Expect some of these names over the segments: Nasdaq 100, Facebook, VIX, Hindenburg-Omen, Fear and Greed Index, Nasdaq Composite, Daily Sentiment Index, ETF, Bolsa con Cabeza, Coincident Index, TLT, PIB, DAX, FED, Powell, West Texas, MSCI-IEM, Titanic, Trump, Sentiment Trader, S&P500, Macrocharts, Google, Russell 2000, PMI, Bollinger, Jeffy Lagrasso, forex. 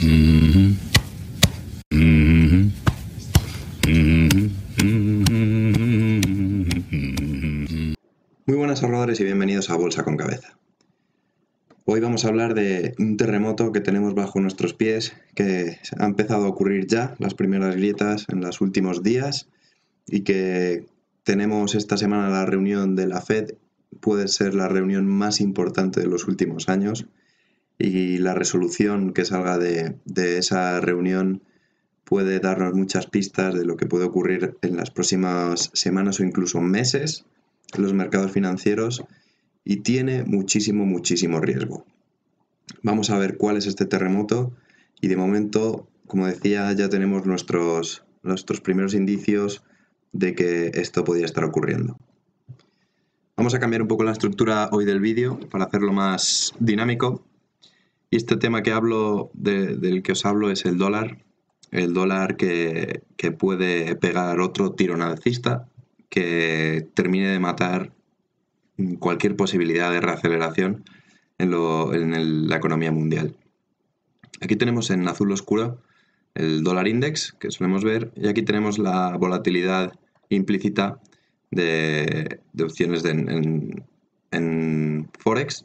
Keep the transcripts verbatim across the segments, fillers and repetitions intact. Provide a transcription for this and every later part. Mm-hmm. Mm-hmm. Mm-hmm. Mm-hmm. Muy buenas ahorradores y bienvenidos a Bolsa con Cabeza. Hoy vamos a hablar de un terremoto que tenemos bajo nuestros pies, que ha empezado a ocurrir ya, las primeras grietas en los últimos días, y que tenemos esta semana la reunión de la FED, puede ser la reunión más importante de los últimos años. Y la resolución que salga de, de esa reunión puede darnos muchas pistas de lo que puede ocurrir en las próximas semanas o incluso meses en los mercados financieros, y tiene muchísimo, muchísimo riesgo. Vamos a ver cuál es este terremoto y de momento, como decía, ya tenemos nuestros, nuestros primeros indicios de que esto podría estar ocurriendo. Vamos a cambiar un poco la estructura hoy del vídeo para hacerlo más dinámico. Y este tema que hablo de, del que os hablo es el dólar, el dólar que, que puede pegar otro tirón alcista que termine de matar cualquier posibilidad de reaceleración en, lo, en el, la economía mundial. Aquí tenemos en azul oscuro el dólar index que solemos ver y aquí tenemos la volatilidad implícita de, de opciones de, en, en forex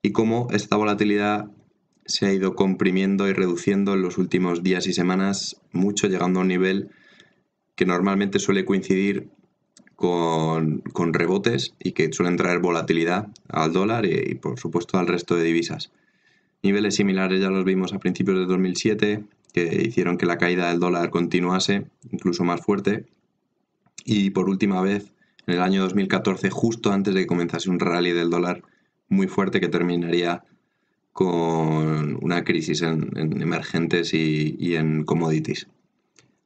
y cómo esta volatilidad se ha ido comprimiendo y reduciendo en los últimos días y semanas mucho, llegando a un nivel que normalmente suele coincidir con, con rebotes y que suelen traer volatilidad al dólar y, y por supuesto al resto de divisas. Niveles similares ya los vimos a principios de dos mil siete que hicieron que la caída del dólar continuase, incluso más fuerte, y por última vez en el año dos mil catorce, justo antes de que comenzase un rally del dólar muy fuerte que terminaría con una crisis en, en emergentes y, y en commodities.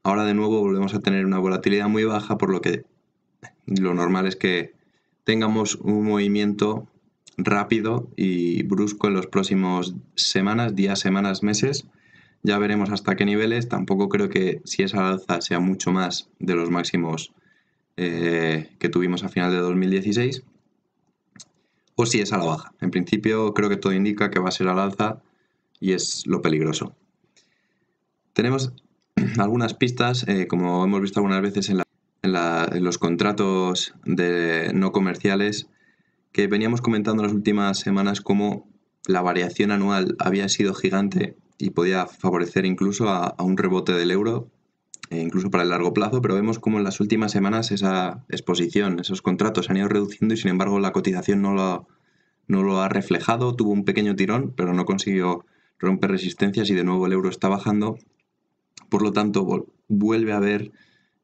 Ahora de nuevo volvemos a tener una volatilidad muy baja, por lo que lo normal es que tengamos un movimiento rápido y brusco en los próximos semanas, días, semanas, meses. Ya veremos hasta qué niveles. Tampoco creo que si esa alza sea mucho más de los máximos eh, que tuvimos a final de dos mil dieciséis. O si es a la baja. En principio creo que todo indica que va a ser al alza y es lo peligroso. Tenemos algunas pistas, eh, como hemos visto algunas veces en, la, en, la, en los contratos de no comerciales, que veníamos comentando las últimas semanas cómo la variación anual había sido gigante y podía favorecer incluso a, a un rebote del euro, e incluso para el largo plazo, pero vemos como en las últimas semanas esa exposición, esos contratos se han ido reduciendo y sin embargo la cotización no lo, no lo ha reflejado, tuvo un pequeño tirón, pero no consiguió romper resistencias y de nuevo el euro está bajando, por lo tanto vuelve a haber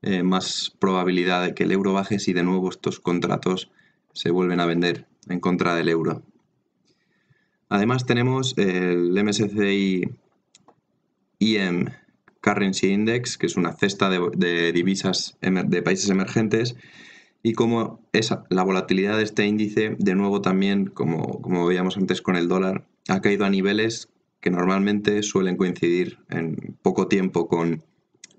eh, más probabilidad de que el euro baje si de nuevo estos contratos se vuelven a vender en contra del euro. Además tenemos el M S C I I E M Currency Index, que es una cesta de, de divisas de países emergentes, y como esa, la volatilidad de este índice, de nuevo también, como, como veíamos antes con el dólar, ha caído a niveles que normalmente suelen coincidir en poco tiempo con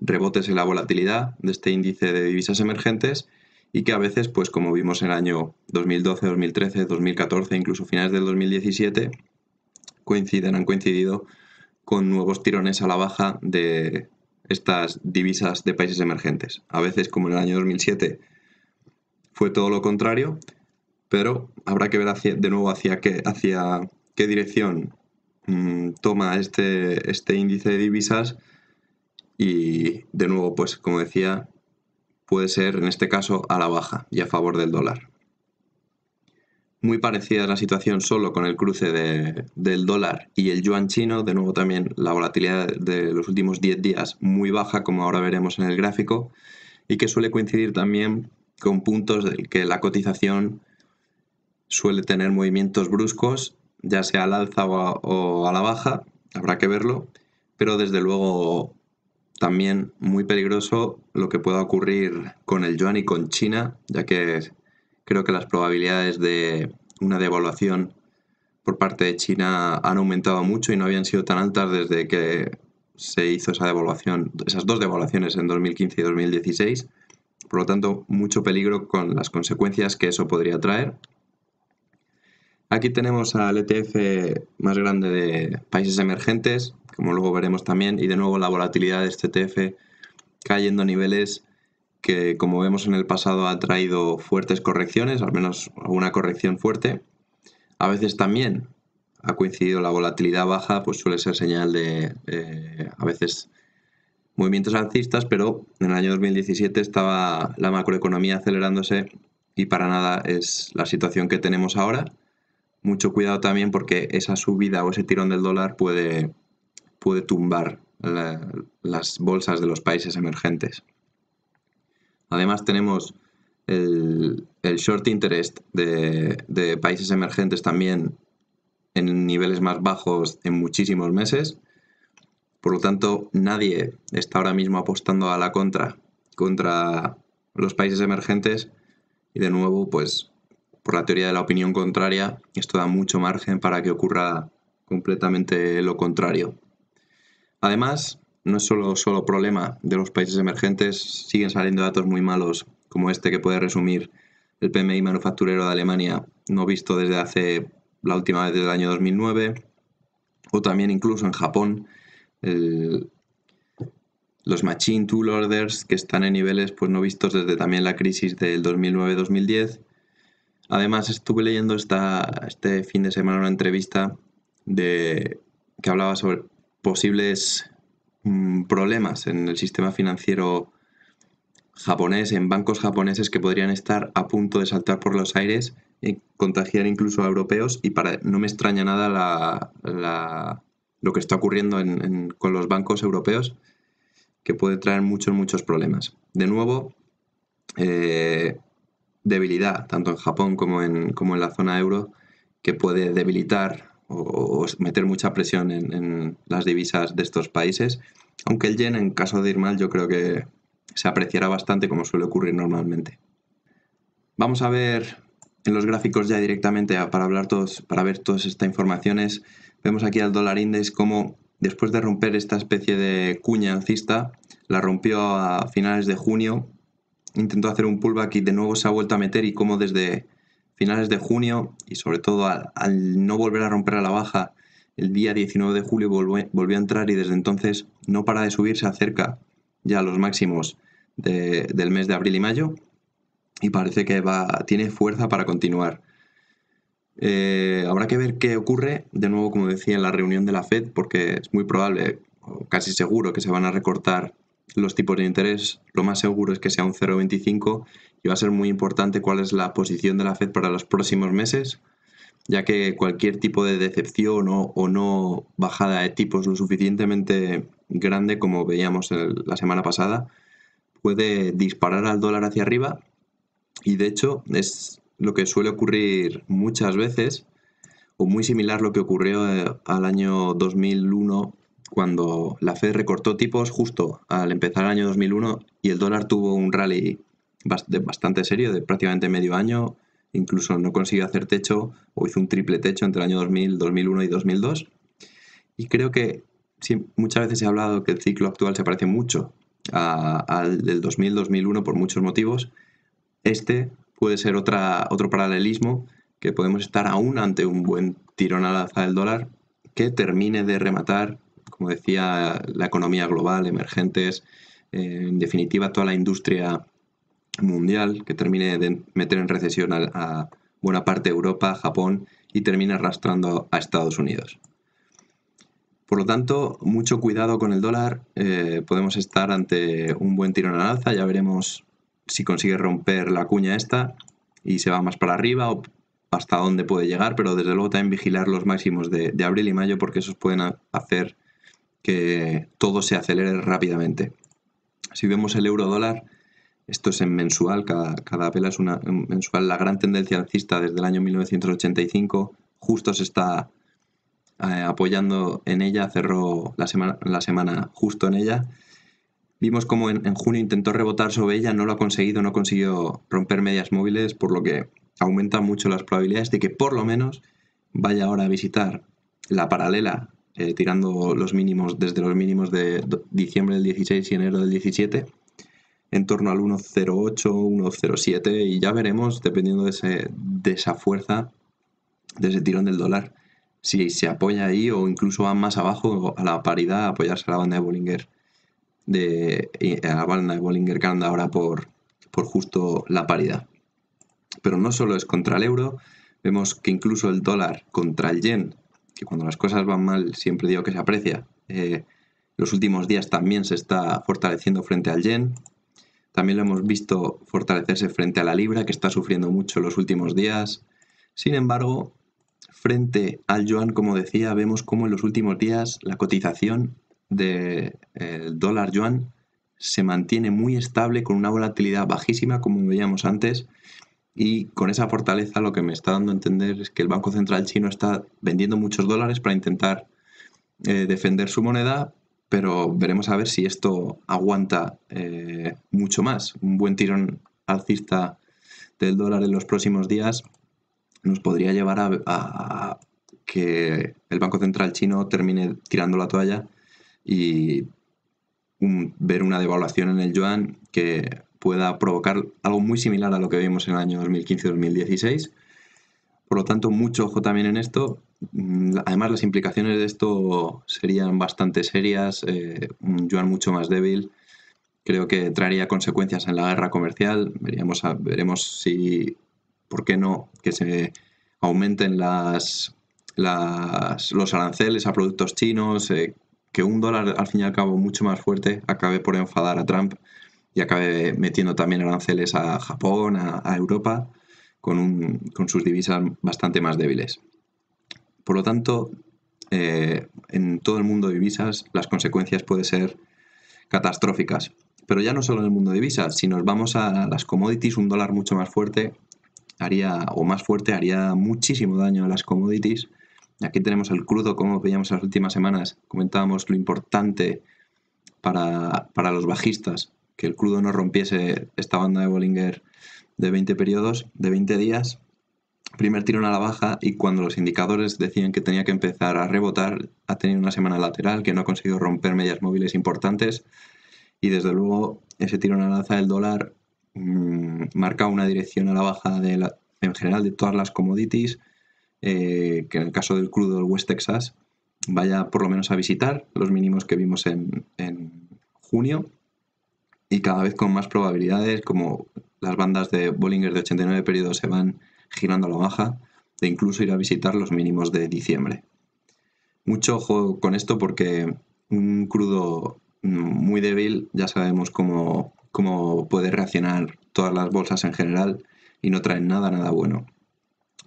rebotes en la volatilidad de este índice de divisas emergentes y que a veces, pues como vimos en el año dos mil doce, dos mil trece, dos mil catorce, incluso finales del dos mil diecisiete, coinciden, han coincidido con nuevos tirones a la baja de estas divisas de países emergentes. A veces, como en el año dos mil siete, fue todo lo contrario, pero habrá que ver hacia, de nuevo hacia qué, hacia qué dirección mmm, toma este, este índice de divisas y, de nuevo, pues como decía, puede ser en este caso a la baja y a favor del dólar. Muy parecida la situación solo con el cruce de, del dólar y el yuan chino. De nuevo también la volatilidad de los últimos diez días muy baja, como ahora veremos en el gráfico, y que suele coincidir también con puntos en que la cotización suele tener movimientos bruscos, ya sea al alza o a, o a la baja, habrá que verlo, pero desde luego también muy peligroso lo que pueda ocurrir con el yuan y con China, ya que creo que las probabilidades de una devaluación por parte de China han aumentado mucho y no habían sido tan altas desde que se hizo esa devaluación, esas dos devaluaciones en dos mil quince y dos mil dieciséis. Por lo tanto, mucho peligro con las consecuencias que eso podría traer. Aquí tenemos al E T F más grande de países emergentes, como luego veremos también, y de nuevo la volatilidad de este E T F cayendo a niveles que, como vemos en el pasado, ha traído fuertes correcciones, al menos alguna corrección fuerte. A veces también ha coincidido la volatilidad baja, pues suele ser señal de eh, a veces movimientos alcistas, pero en el año dos mil diecisiete estaba la macroeconomía acelerándose y para nada es la situación que tenemos ahora. Mucho cuidado también porque esa subida o ese tirón del dólar puede, puede tumbar la, las bolsas de los países emergentes. Además tenemos el, el short interest de, de países emergentes también en niveles más bajos en muchísimos meses. Por lo tanto, nadie está ahora mismo apostando a la contra contra los países emergentes y de nuevo pues por la teoría de la opinión contraria, esto da mucho margen para que ocurra completamente lo contrario. Además, no es solo, solo problema de los países emergentes, siguen saliendo datos muy malos, como este que puede resumir el P M I manufacturero de Alemania, no visto desde hace la última vez del año dos mil nueve, o también incluso en Japón, el, los machine tool orders que están en niveles pues, no vistos desde también la crisis del dos mil nueve dos mil diez, Además, estuve leyendo esta, este fin de semana una entrevista de, que hablaba sobre posibles mmm, problemas en el sistema financiero japonés, en bancos japoneses que podrían estar a punto de saltar por los aires y contagiar incluso a europeos. Y para, no me extraña nada la, la, lo que está ocurriendo en, en, con los bancos europeos, que puede traer muchos, muchos problemas. De nuevo, eh, debilidad, tanto en Japón como en, como en la zona euro, que puede debilitar o, o meter mucha presión en, en las divisas de estos países, aunque el yen en caso de ir mal yo creo que se apreciará bastante como suele ocurrir normalmente. Vamos a ver en los gráficos ya directamente para, hablar todos, para ver todas estas informaciones. Vemos aquí al dólar index como después de romper esta especie de cuña alcista, la rompió a finales de junio. Intentó hacer un pullback y de nuevo se ha vuelto a meter y como desde finales de junio y sobre todo al, al no volver a romper a la baja el día diecinueve de julio volvió, volvió a entrar y desde entonces no para de subir, se acerca ya a los máximos de, del mes de abril y mayo y parece que va, tiene fuerza para continuar. Eh, habrá que ver qué ocurre de nuevo como decía en la reunión de la FED porque es muy probable o casi seguro que se van a recortar los tipos de interés, lo más seguro es que sea un cero coma veinticinco y va a ser muy importante cuál es la posición de la FED para los próximos meses, ya que cualquier tipo de decepción o, o no bajada de tipos lo suficientemente grande como veíamos el, la semana pasada puede disparar al dólar hacia arriba y de hecho es lo que suele ocurrir muchas veces o muy similar a lo que ocurrió al año dos mil uno cuando la FED recortó tipos justo al empezar el año dos mil uno y el dólar tuvo un rally bastante serio de prácticamente medio año, incluso no consiguió hacer techo o hizo un triple techo entre el año dos mil, dos mil uno y dos mil dos. Y creo que sí, muchas veces he hablado que el ciclo actual se parece mucho al del dos mil dos mil uno por muchos motivos. Este puede ser otra, otro paralelismo que podemos estar aún ante un buen tirón al alza del dólar que termine de rematar como decía, la economía global, emergentes, eh, en definitiva toda la industria mundial que termine de meter en recesión a, a buena parte de Europa, Japón y termine arrastrando a Estados Unidos. Por lo tanto, mucho cuidado con el dólar, eh, podemos estar ante un buen tirón al alza, ya veremos si consigue romper la cuña esta y se va más para arriba o hasta dónde puede llegar, pero desde luego también vigilar los máximos de, de abril y mayo porque esos pueden hacer que todo se acelere rápidamente. Si vemos el euro dólar, esto es en mensual, cada, cada vela es una mensual, la gran tendencia alcista desde el año mil novecientos ochenta y cinco, justo se está eh, apoyando en ella, cerró la semana, la semana justo en ella. Vimos como en, en junio intentó rebotar sobre ella, no lo ha conseguido, no consiguió romper medias móviles, por lo que aumentan mucho las probabilidades de que por lo menos vaya ahora a visitar la paralela Eh, tirando los mínimos desde los mínimos de diciembre del dieciséis y enero del diecisiete, en torno al uno coma cero ocho, uno coma cero siete, y ya veremos, dependiendo de, ese, de esa fuerza, de ese tirón del dólar. Si se apoya ahí o incluso va más abajo a la paridad, a apoyarse a la banda de Bollinger de a la banda de Bollinger que anda ahora por, por justo la paridad. Pero no solo es contra el euro, vemos que incluso el dólar contra el yen, que cuando las cosas van mal siempre digo que se aprecia, eh, los últimos días también se está fortaleciendo frente al yen. También lo hemos visto fortalecerse frente a la libra, que está sufriendo mucho los últimos días. Sin embargo, frente al yuan, como decía, vemos cómo en los últimos días la cotización del dólar yuan se mantiene muy estable con una volatilidad bajísima, como veíamos antes. Y con esa fortaleza lo que me está dando a entender es que el Banco Central chino está vendiendo muchos dólares para intentar eh, defender su moneda, pero veremos a ver si esto aguanta eh, mucho más. Un buen tirón alcista del dólar en los próximos días nos podría llevar a, a que el Banco Central chino termine tirando la toalla y un, ver una devaluación en el yuan que pueda provocar algo muy similar a lo que vimos en el año dos mil quince dos mil dieciséis. Por lo tanto, mucho ojo también en esto. Además, las implicaciones de esto serían bastante serias. Eh, un yuan mucho más débil creo que traería consecuencias en la guerra comercial. Veríamos a, veremos si, por qué no, que se aumenten las, las, los aranceles a productos chinos, eh, que un dólar al fin y al cabo mucho más fuerte acabe por enfadar a Trump y acabe metiendo también aranceles a Japón, a, a Europa, con, un, con sus divisas bastante más débiles. Por lo tanto, eh, en todo el mundo de divisas las consecuencias pueden ser catastróficas. Pero ya no solo en el mundo de divisas, si nos vamos a las commodities, un dólar mucho más fuerte haría, o más fuerte haría muchísimo daño a las commodities. Aquí tenemos el crudo, como veíamos las últimas semanas. Comentábamos lo importante para, para los bajistas, que el crudo no rompiese esta banda de Bollinger de veinte periodos, de veinte días. Primer tirón a la baja, y cuando los indicadores decían que tenía que empezar a rebotar, ha tenido una semana lateral que no ha conseguido romper medias móviles importantes, y desde luego ese tirón al alza del dólar mmm, marca una dirección a la baja de la, en general de todas las commodities, eh, que en el caso del crudo del West Texas vaya por lo menos a visitar los mínimos que vimos en, en junio, y cada vez con más probabilidades, como las bandas de Bollinger de ochenta y nueve periodos se van girando a la baja, de incluso ir a visitar los mínimos de diciembre. Mucho ojo con esto, porque un crudo muy débil ya sabemos cómo, cómo puede reaccionar todas las bolsas en general, y no traen nada, nada bueno.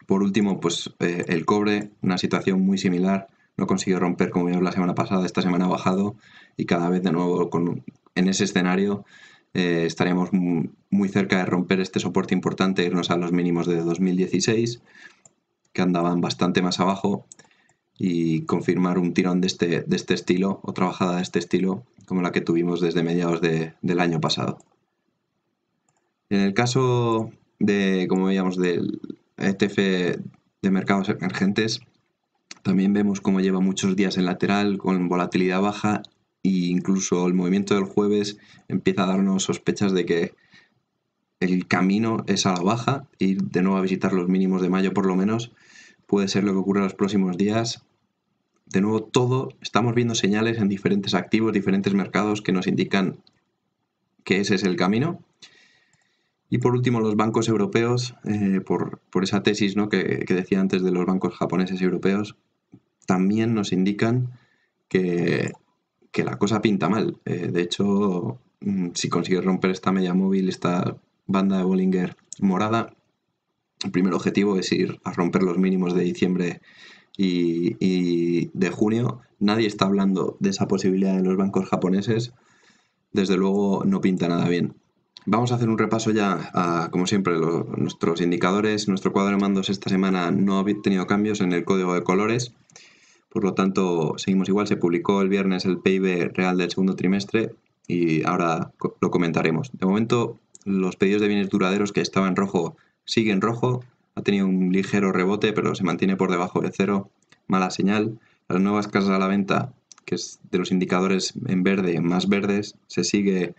Por último, pues eh, el cobre, una situación muy similar, no consiguió romper como vimos la semana pasada, esta semana ha bajado, y cada vez de nuevo con, en ese escenario Eh, estaríamos muy cerca de romper este soporte importante, irnos a los mínimos de dos mil dieciséis, que andaban bastante más abajo, y confirmar un tirón de este, de este estilo, o trabajada de este estilo, como la que tuvimos desde mediados de, del año pasado. En el caso de, como veíamos, del E T F de mercados emergentes, también vemos cómo lleva muchos días en lateral, con volatilidad baja, e incluso el movimiento del jueves empieza a darnos sospechas de que el camino es a la baja, y de nuevo a visitar los mínimos de mayo por lo menos puede ser lo que ocurra los próximos días. De nuevo, todo, estamos viendo señales en diferentes activos, diferentes mercados, que nos indican que ese es el camino. Y por último, los bancos europeos, eh, por, por esa tesis, ¿no?, que, que decía antes de los bancos japoneses y europeos, también nos indican que que la cosa pinta mal. Eh, de hecho, si consigues romper esta media móvil, esta banda de Bollinger morada, el primer objetivo es ir a romper los mínimos de diciembre y, y de junio. Nadie está hablando de esa posibilidad en los bancos japoneses. Desde luego no pinta nada bien. Vamos a hacer un repaso ya a, como siempre, lo, nuestros indicadores. Nuestro cuadro de mandos esta semana no ha tenido cambios en el código de colores. Por lo tanto, seguimos igual. Se publicó el viernes el P I B real del segundo trimestre y ahora lo comentaremos. De momento, los pedidos de bienes duraderos, que estaba en rojo, siguen rojo. Ha tenido un ligero rebote, pero se mantiene por debajo de cero. Mala señal. Las nuevas casas a la venta, que es de los indicadores en verde, más verdes, se sigue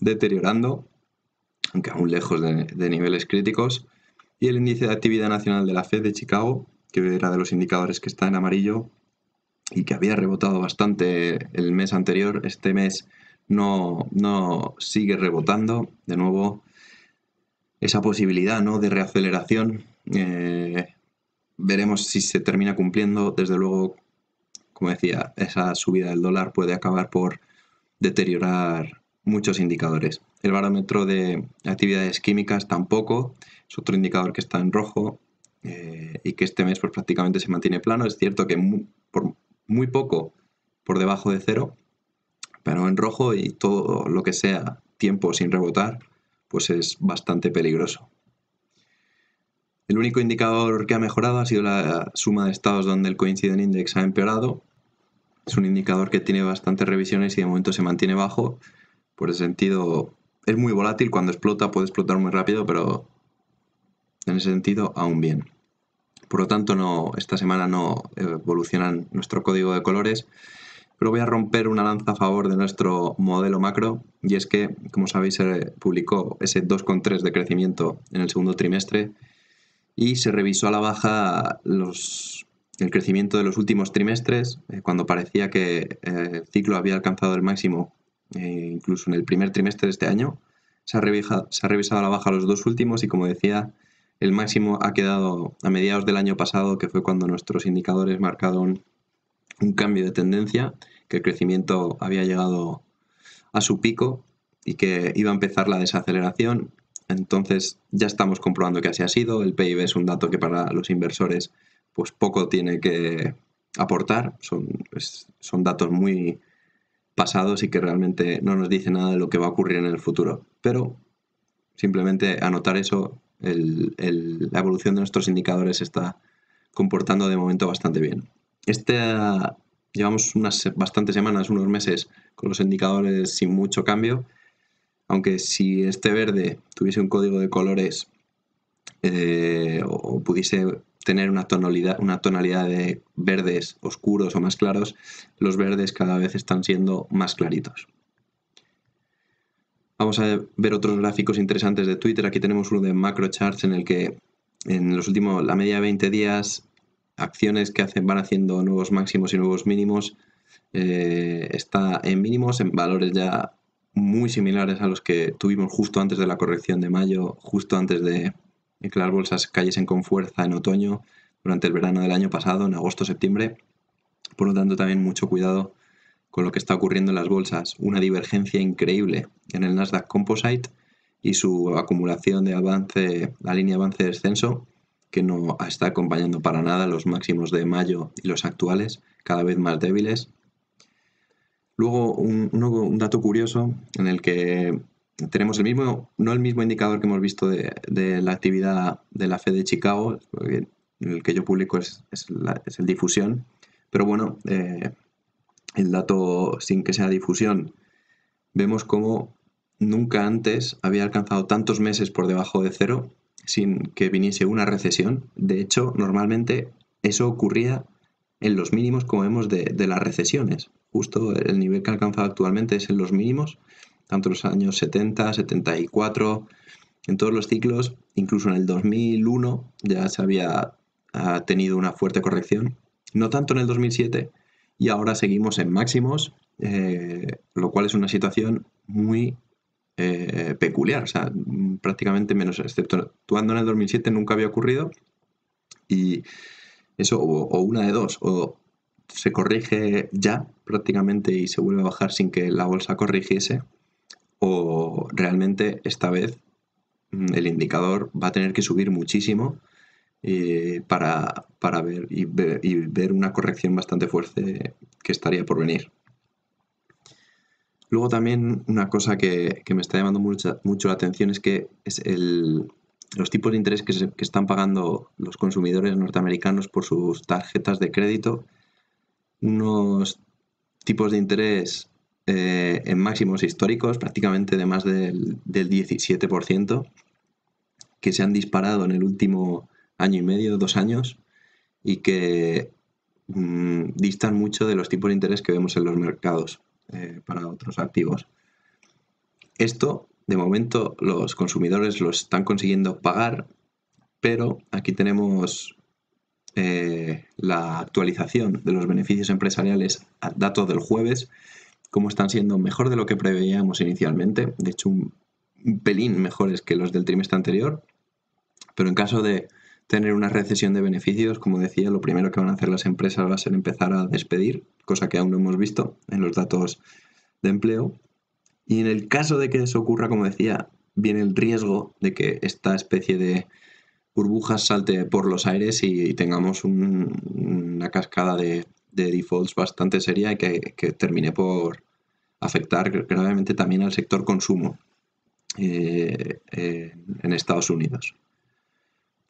deteriorando, aunque aún lejos de, de niveles críticos. Y el índice de actividad nacional de la F E D de Chicago, que era de los indicadores que está en amarillo y que había rebotado bastante el mes anterior, este mes no, no sigue rebotando. De nuevo, esa posibilidad, ¿no?, de reaceleración, eh, veremos si se termina cumpliendo. Desde luego, como decía, esa subida del dólar puede acabar por deteriorar muchos indicadores. El barómetro de actividades químicas tampoco, es otro indicador que está en rojo eh, y que este mes pues, prácticamente se mantiene plano. Es cierto que muy, por muy poco por debajo de cero, pero en rojo, y todo lo que sea tiempo sin rebotar pues es bastante peligroso. El único indicador que ha mejorado ha sido la suma de estados donde el Coincident Index ha empeorado. Es un indicador que tiene bastantes revisiones y de momento se mantiene bajo. Por ese sentido, es muy volátil, cuando explota puede explotar muy rápido, pero en ese sentido aún bien. Por lo tanto, no, esta semana no evolucionan nuestro código de colores, pero voy a romper una lanza a favor de nuestro modelo macro, y es que, como sabéis, se publicó ese dos coma tres de crecimiento en el segundo trimestre, y se revisó a la baja los, el crecimiento de los últimos trimestres, eh, cuando parecía que eh, el ciclo había alcanzado el máximo, eh, incluso en el primer trimestre de este año. Se ha, revija, se ha revisado a la baja los dos últimos y, como decía, el máximo ha quedado a mediados del año pasado, que fue cuando nuestros indicadores marcaron un cambio de tendencia, que el crecimiento había llegado a su pico y que iba a empezar la desaceleración. Entonces ya estamos comprobando que así ha sido. El P I B es un dato que para los inversores pues poco tiene que aportar, son, es, son datos muy pasados y que realmente no nos dice nada de lo que va a ocurrir en el futuro. Pero simplemente anotar eso, el, el, la evolución de nuestros indicadores se está comportando de momento bastante bien. Este, llevamos unas bastantes semanas, unos meses con los indicadores sin mucho cambio. Aunque si este verde tuviese un código de colores eh, o, o pudiese tener una tonalidad, una tonalidad de verdes oscuros o más claros, los verdes cada vez están siendo más claritos. Vamos a ver otros gráficos interesantes de Twitter. Aquí tenemos uno de Macrocharts en el que en los últimos, la media de veinte días, acciones que hacen, van haciendo nuevos máximos y nuevos mínimos, eh, está en mínimos, en valores ya muy similares a los que tuvimos justo antes de la corrección de mayo, justo antes de que las bolsas cayesen con fuerza en otoño, durante el verano del año pasado, en agosto, septiembre. Por lo tanto, también mucho cuidado con lo que está ocurriendo en las bolsas. Una divergencia increíble en el Nasdaq Composite y su acumulación de avance, la línea avance-descenso, que no está acompañando para nada los máximos de mayo y los actuales, cada vez más débiles. Luego, un, un, un dato curioso en el que tenemos el mismo, no el mismo indicador que hemos visto de, de la actividad de la Fed de Chicago, el que yo publico es, es, la, es el difusión, pero bueno, eh, el dato sin que sea difusión, vemos como nunca antes había alcanzado tantos meses por debajo de cero sin que viniese una recesión. De hecho, normalmente eso ocurría en los mínimos, como vemos, de, de las recesiones. Justo el nivel que ha alcanzado actualmente es en los mínimos, tanto en los años setenta, setenta y cuatro, en todos los ciclos, incluso en el dos mil uno ya se había ha tenido una fuerte corrección, no tanto en el dos mil siete, y ahora seguimos en máximos, eh, lo cual es una situación muy eh, peculiar. O sea, prácticamente, menos exceptuando en el dos mil siete, nunca había ocurrido, y eso o, o una de dos, o se corrige ya prácticamente y se vuelve a bajar sin que la bolsa corrigiese, o realmente esta vez el indicador va a tener que subir muchísimo eh, para, para ver, y ver y ver una corrección bastante fuerte que estaría por venir. Luego también una cosa que, que me está llamando mucha, mucho la atención es que es el, los tipos de interés que, se, que están pagando los consumidores norteamericanos por sus tarjetas de crédito. Unos tipos de interés eh, en máximos históricos, prácticamente de más del, del diecisiete por ciento, que se han disparado en el último año y medio, dos años, y que mmm, distan mucho de los tipos de interés que vemos en los mercados eh, para otros activos. Esto, de momento, los consumidores lo están consiguiendo pagar, pero aquí tenemos eh, la actualización de los beneficios empresariales a datos del jueves, cómo están siendo mejor de lo que preveíamos inicialmente, de hecho un, un pelín mejores que los del trimestre anterior, pero en caso de tener una recesión de beneficios, como decía, lo primero que van a hacer las empresas va a ser empezar a despedir, cosa que aún no hemos visto en los datos de empleo. Y en el caso de que eso ocurra, como decía, viene el riesgo de que esta especie de burbuja salte por los aires y, y tengamos un, una cascada de, de defaults bastante seria y que, que termine por afectar gravemente también al sector consumo eh, eh, en Estados Unidos.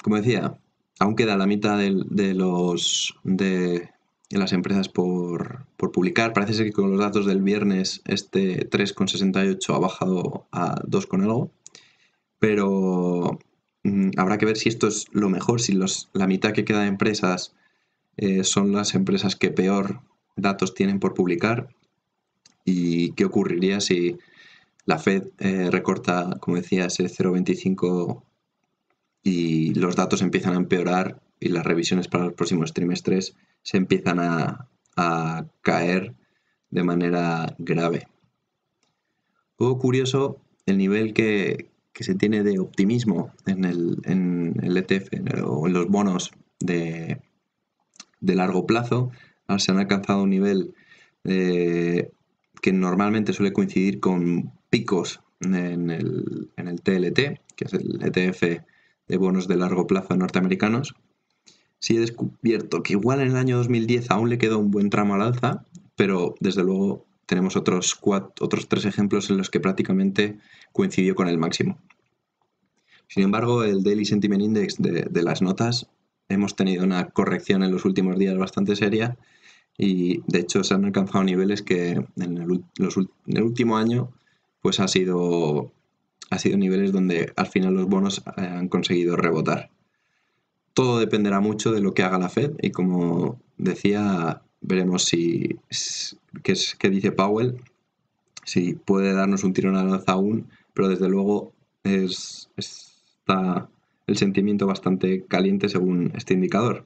Como decía, aún queda la mitad de, de, los, de, de las empresas por, por publicar. Parece ser que con los datos del viernes este tres coma sesenta y ocho ha bajado a dos con algo. Pero mmm, habrá que ver si esto es lo mejor, si los, la mitad que queda de empresas eh, son las empresas que peor datos tienen por publicar. Y qué ocurriría si la FED eh, recorta, como decía, ese cero coma veinticinco por ciento y los datos empiezan a empeorar y las revisiones para los próximos trimestres se empiezan a, a caer de manera grave. Un poco curioso el nivel que, que se tiene de optimismo en el, en el E T F o en los bonos de, de largo plazo. Ahora se han alcanzado un nivel eh, que normalmente suele coincidir con picos en el, en el T L T, que es el E T F de bonos de largo plazo norteamericanos. Sí he descubierto que igual en el año dos mil diez aún le quedó un buen tramo al alza, pero desde luego tenemos otros, cuatro, otros tres ejemplos en los que prácticamente coincidió con el máximo. Sin embargo, el Daily Sentiment Index de, de las notas, hemos tenido una corrección en los últimos días bastante seria y de hecho se han alcanzado niveles que en el, los, en el último año pues ha sido... ha sido niveles donde al final los bonos han conseguido rebotar. Todo dependerá mucho de lo que haga la FED y, como decía, veremos si qué, es, qué dice Powell, si puede darnos un tirón al alza aún, pero desde luego es, está el sentimiento bastante caliente según este indicador.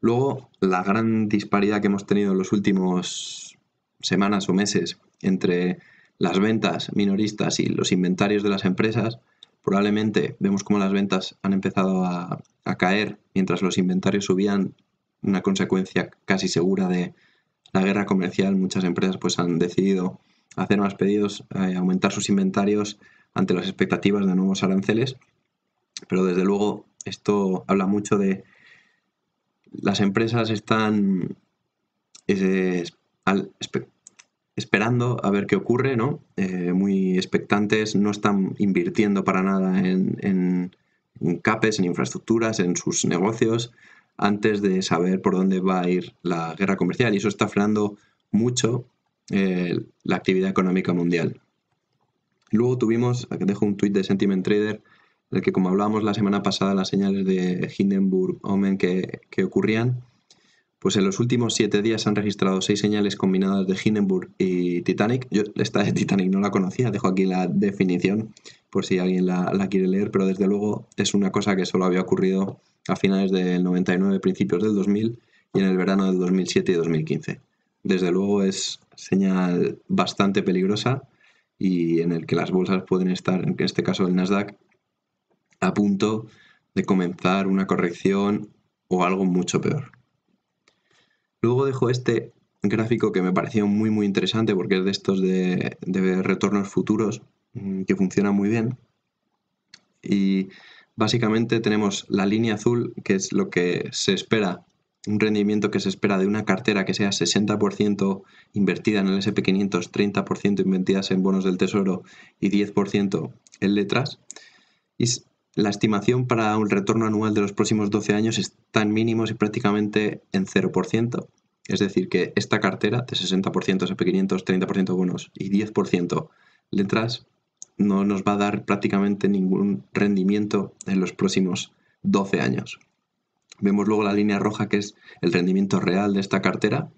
Luego, la gran disparidad que hemos tenido en los últimos semanas o meses entre las ventas minoristas y los inventarios de las empresas, probablemente vemos cómo las ventas han empezado a, a caer mientras los inventarios subían, una consecuencia casi segura de la guerra comercial. Muchas empresas pues han decidido hacer más pedidos, eh, aumentar sus inventarios ante las expectativas de nuevos aranceles, pero desde luego esto habla mucho de las empresas están ese, al, esperando a ver qué ocurre, ¿no? Eh, muy expectantes, no están invirtiendo para nada en, en, en CAPEX, en infraestructuras, en sus negocios, antes de saber por dónde va a ir la guerra comercial. Y eso está frenando mucho eh, la actividad económica mundial. Luego tuvimos, aquí dejo un tuit de Sentiment Trader, en el que, como hablábamos la semana pasada, las señales de Hindenburg-Omen que, que ocurrían, pues en los últimos siete días se han registrado seis señales combinadas de Hindenburg y Titanic. Yo esta de Titanic no la conocía, dejo aquí la definición por si alguien la, la quiere leer, pero desde luego es una cosa que solo había ocurrido a finales del noventa y nueve, principios del dos mil y en el verano del dos mil siete y dos mil quince. Desde luego es señal bastante peligrosa y en el que las bolsas pueden estar, en este caso el Nasdaq, a punto de comenzar una corrección o algo mucho peor. Luego dejo este gráfico que me pareció muy muy interesante porque es de estos de, de retornos futuros que funciona muy bien. Y básicamente tenemos la línea azul, que es lo que se espera, un rendimiento que se espera de una cartera que sea sesenta por ciento invertida en el ese and pe quinientos, treinta por ciento invertidas en bonos del tesoro y diez por ciento en letras. Y la estimación para un retorno anual de los próximos doce años está en mínimos y prácticamente en cero por ciento. Es decir, que esta cartera de sesenta por ciento ese and pe quinientos, treinta por ciento bonos y diez por ciento letras no nos va a dar prácticamente ningún rendimiento en los próximos doce años. Vemos luego la línea roja, que es el rendimiento real de esta cartera,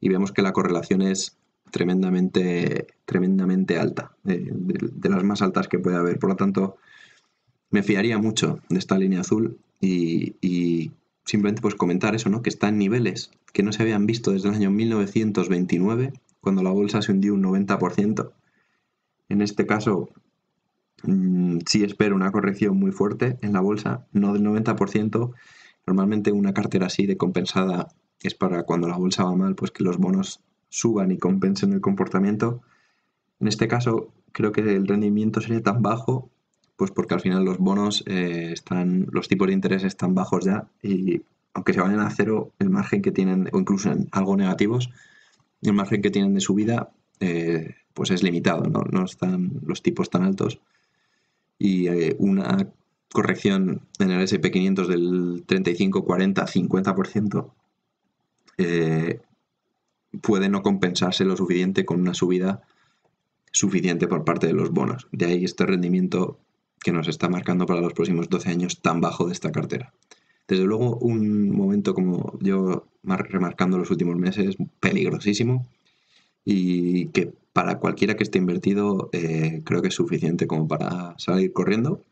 y vemos que la correlación es tremendamente, tremendamente alta, de, de, de las más altas que puede haber. Por lo tanto, me fiaría mucho de esta línea azul y, y simplemente pues comentar eso, ¿no? Que está en niveles que no se habían visto desde el año mil novecientos veintinueve, cuando la bolsa se hundió un noventa por ciento. En este caso mmm, sí espero una corrección muy fuerte en la bolsa, no del noventa por ciento. Normalmente una cartera así de compensada es para cuando la bolsa va mal, pues que los bonos suban y compensen el comportamiento. En este caso creo que el rendimiento sería tan bajo, pues porque al final los bonos eh, están, los tipos de interés están bajos ya, y aunque se vayan a cero, el margen que tienen, o incluso en algo negativos, el margen que tienen de subida eh, pues es limitado, ¿no? No están los tipos tan altos, y eh, una corrección en el ese and pe quinientos del treinta y cinco, cuarenta, cincuenta por ciento eh, puede no compensarse lo suficiente con una subida suficiente por parte de los bonos. De ahí este rendimiento que nos está marcando para los próximos doce años tan bajo de esta cartera. Desde luego, un momento, como yo remarcando los últimos meses, peligrosísimo, y que para cualquiera que esté invertido eh, creo que es suficiente como para salir corriendo.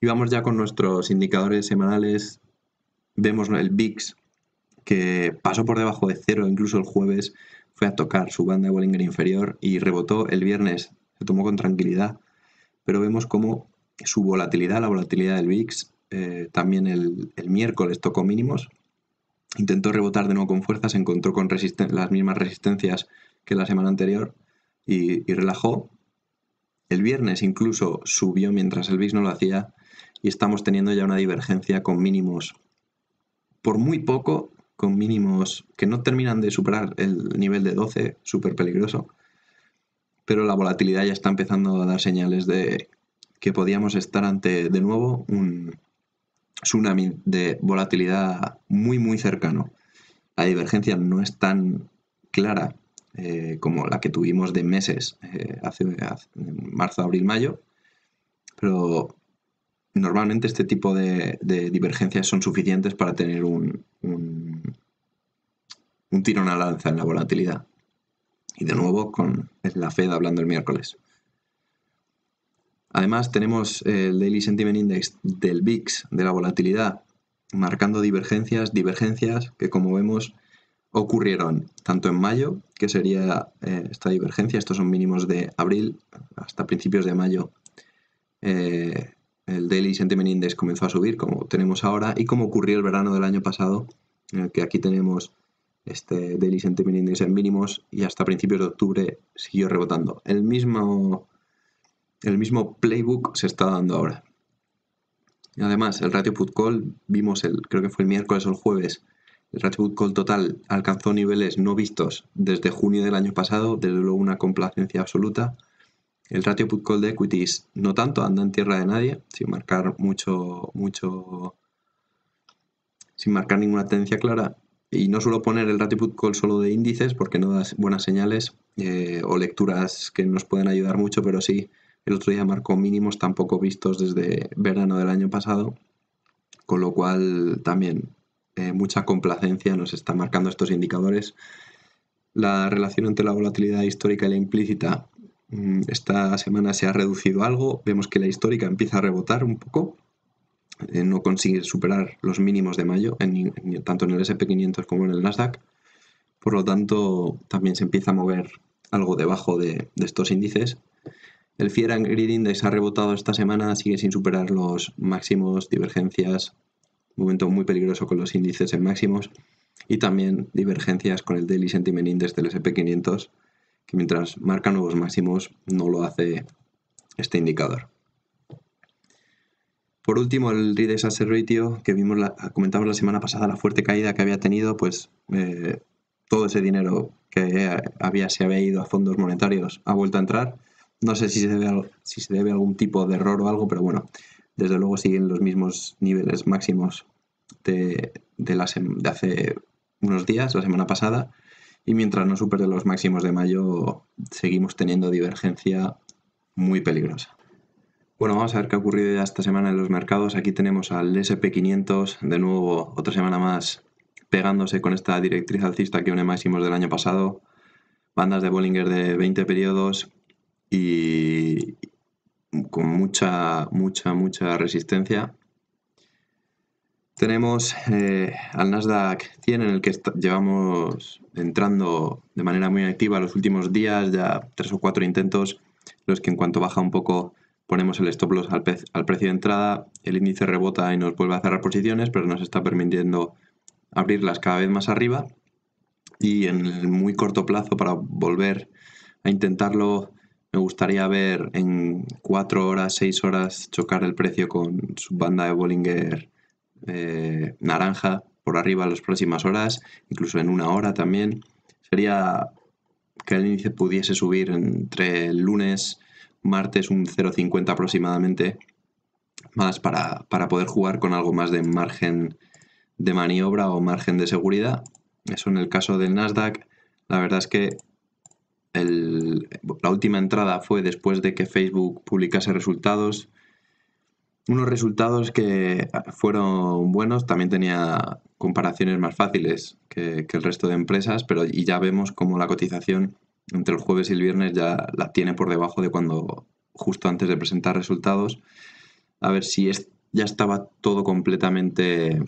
Y vamos ya con nuestros indicadores semanales. Vemos el VIX, que pasó por debajo de cero incluso el jueves, fue a tocar su banda de Bollinger inferior y rebotó el viernes, se tomó con tranquilidad, pero vemos cómo su volatilidad, la volatilidad del VIX, eh, también el, el miércoles tocó mínimos, intentó rebotar de nuevo con fuerza, se encontró con las mismas resistencias que la semana anterior y, y relajó. El viernes incluso subió mientras el VIX no lo hacía, y estamos teniendo ya una divergencia con mínimos por muy poco, con mínimos que no terminan de superar el nivel de doce, súper peligroso, pero la volatilidad ya está empezando a dar señales de que podíamos estar ante, de nuevo, un tsunami de volatilidad muy muy cercano. La divergencia no es tan clara eh, como la que tuvimos de meses, eh, hace, hace marzo, abril, mayo, pero normalmente este tipo de, de divergencias son suficientes para tener un, un, un tirón al alza en la volatilidad. Y de nuevo con la FED hablando el miércoles. Además tenemos el Daily Sentiment Index del VIX, de la volatilidad, marcando divergencias, divergencias que, como vemos, ocurrieron tanto en mayo, que sería eh, esta divergencia, estos son mínimos de abril hasta principios de mayo, eh, el Daily Sentiment Index comenzó a subir, como tenemos ahora, y como ocurrió el verano del año pasado, en el que aquí tenemos este Daily Sentiment Index en mínimos y hasta principios de octubre siguió rebotando. El mismo, el mismo playbook se está dando ahora. Y además, el ratio put-call, vimos el, creo que fue el miércoles o el jueves, el ratio put-call total alcanzó niveles no vistos desde junio del año pasado, desde luego una complacencia absoluta. El ratio put-call de equities no tanto, anda en tierra de nadie, sin marcar mucho, mucho, sin marcar ninguna tendencia clara. Y no suelo poner el ratio put-call solo de índices porque no da buenas señales eh, o lecturas que nos pueden ayudar mucho, pero sí, el otro día marcó mínimos tampoco vistos desde verano del año pasado, con lo cual también eh, mucha complacencia nos está marcando estos indicadores. La relación entre la volatilidad histórica y la implícita esta semana se ha reducido algo, vemos que la histórica empieza a rebotar un poco, eh, no consigue superar los mínimos de mayo, en, en, tanto en el ese and pe quinientos como en el Nasdaq, por lo tanto también se empieza a mover algo debajo de, de estos índices. El Fear and Greed Index ha rebotado esta semana, sigue sin superar los máximos, divergencias, momento muy peligroso con los índices en máximos, y también divergencias con el Daily Sentiment Index del ese and pe quinientos, que mientras marca nuevos máximos no lo hace este indicador. Por último, el Risk Asset Ratio, que vimos la, comentamos la semana pasada, la fuerte caída que había tenido, pues eh, todo ese dinero que había, se había ido a fondos monetarios ha vuelto a entrar. No sé si se debe a, si se debe a algún tipo de error o algo, pero bueno, desde luego siguen los mismos niveles máximos de, de, la, de hace unos días, la semana pasada. Y mientras no supere los máximos de mayo, seguimos teniendo divergencia muy peligrosa. Bueno, vamos a ver qué ha ocurrido ya esta semana en los mercados. Aquí tenemos al ese and pe quinientos, de nuevo otra semana más pegándose con esta directriz alcista que une máximos del año pasado, bandas de Bollinger de veinte periodos y con mucha, mucha, mucha resistencia. Tenemos eh, al Nasdaq cien en el que llevamos entrando de manera muy activa los últimos días, ya tres o cuatro intentos, los que en cuanto baja un poco ponemos el stop loss al, al precio de entrada, el índice rebota y nos vuelve a cerrar posiciones, pero nos está permitiendo abrirlas cada vez más arriba y en el muy corto plazo para volver a intentarlo. Me gustaría ver en cuatro horas, seis horas chocar el precio con su banda de Bollinger eh, naranja por arriba en las próximas horas, incluso en una hora también. Sería que el índice pudiese subir entre el lunes, martes un cero coma cincuenta aproximadamente, más para, para poder jugar con algo más de margen de maniobra o margen de seguridad. Eso en el caso del Nasdaq. La verdad es que El, la última entrada fue después de que Facebook publicase resultados, unos resultados que fueron buenos, también tenía comparaciones más fáciles que, que el resto de empresas, pero y ya vemos como la cotización entre el jueves y el viernes ya la tiene por debajo de cuando justo antes de presentar resultados. A ver si es, ya estaba todo completamente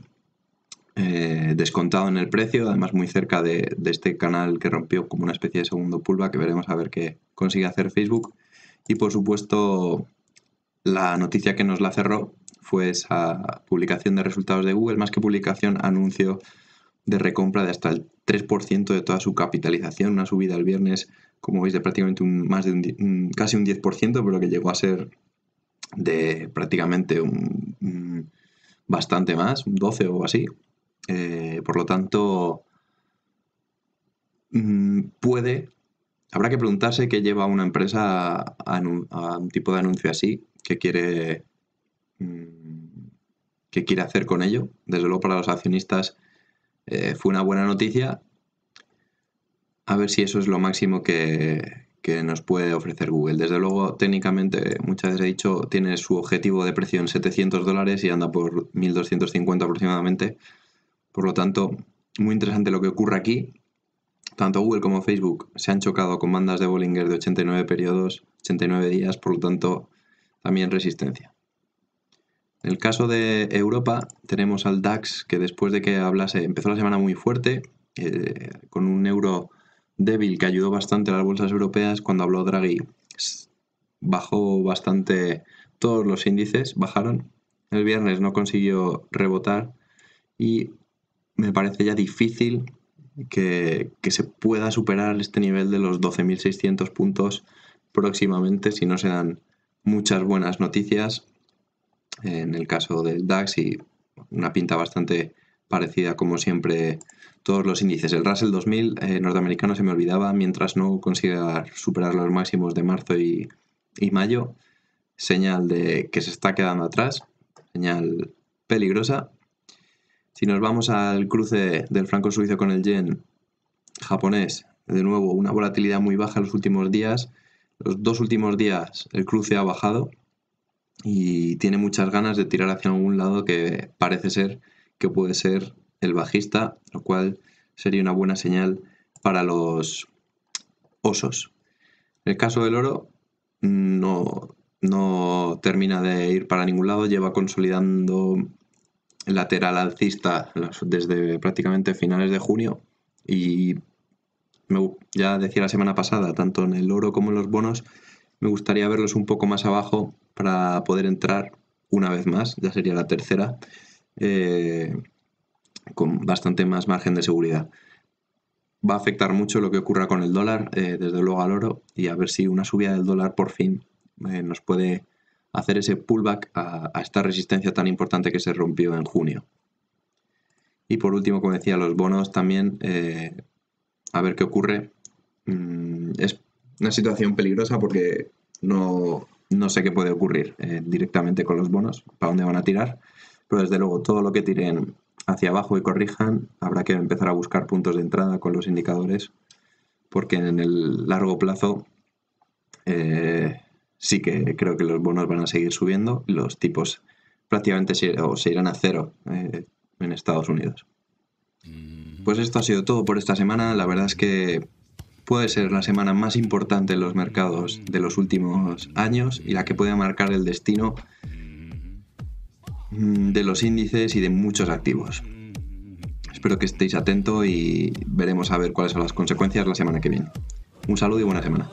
Eh, descontado en el precio, además muy cerca de, de este canal que rompió como una especie de segundo pullback, que veremos a ver qué consigue hacer Facebook. Y por supuesto la noticia que nos la cerró fue esa publicación de resultados de Google, más que publicación, anuncio de recompra de hasta el tres por ciento de toda su capitalización, una subida el viernes, como veis, de prácticamente un, más de un, un, casi un diez por ciento, pero que llegó a ser de prácticamente un, un bastante más, un doce o así. Eh, por lo tanto, puede, habrá que preguntarse qué lleva una empresa a, a, a un tipo de anuncio así, qué quiere, qué quiere hacer con ello. Desde luego para los accionistas eh, fue una buena noticia. A ver si eso es lo máximo que, que nos puede ofrecer Google. Desde luego, técnicamente, muchas veces he dicho, tiene su objetivo de precio en setecientos dólares y anda por mil doscientos cincuenta aproximadamente. Por lo tanto, muy interesante lo que ocurre aquí. Tanto Google como Facebook se han chocado con bandas de Bollinger de ochenta y nueve periodos, ochenta y nueve días, por lo tanto, también resistencia. En el caso de Europa, tenemos al DAX, que después de que hablase, empezó la semana muy fuerte, eh, con un euro débil que ayudó bastante a las bolsas europeas. Cuando habló Draghi, bajó bastante, todos los índices bajaron. El viernes no consiguió rebotar y me parece ya difícil que, que se pueda superar este nivel de los doce mil seiscientos puntos próximamente si no se dan muchas buenas noticias en el caso del DAX, y una pinta bastante parecida como siempre todos los índices. El Russell dos mil eh, norteamericano se me olvidaba, mientras no consiga superar los máximos de marzo y, y mayo, señal de que se está quedando atrás, señal peligrosa. Si nos vamos al cruce del franco suizo con el yen japonés, de nuevo una volatilidad muy baja en los últimos días. Los dos últimos días el cruce ha bajado y tiene muchas ganas de tirar hacia algún lado que parece ser que puede ser el bajista, lo cual sería una buena señal para los osos. En el caso del oro no, no termina de ir para ningún lado, lleva consolidando lateral alcista desde prácticamente finales de junio, y me, ya decía la semana pasada, tanto en el oro como en los bonos me gustaría verlos un poco más abajo para poder entrar una vez más, ya sería la tercera, eh, con bastante más margen de seguridad. Va a afectar mucho lo que ocurra con el dólar, eh, desde luego al oro, y a ver si una subida del dólar por fin eh, nos puede hacer ese pullback a, a esta resistencia tan importante que se rompió en junio. Y por último, como decía, los bonos también, eh, a ver qué ocurre. Mm, es una situación peligrosa porque no, no sé qué puede ocurrir eh, directamente con los bonos, para dónde van a tirar, pero desde luego todo lo que tiren hacia abajo y corrijan, habrá que empezar a buscar puntos de entrada con los indicadores, porque en el largo plazo eh, sí que creo que los bonos van a seguir subiendo, los tipos prácticamente se, o se irán a cero eh, en Estados Unidos. Pues esto ha sido todo por esta semana. La verdad es que puede ser la semana más importante en los mercados de los últimos años y la que puede marcar el destino de los índices y de muchos activos. Espero que estéis atentos y veremos a ver cuáles son las consecuencias la semana que viene. Un saludo y buena semana.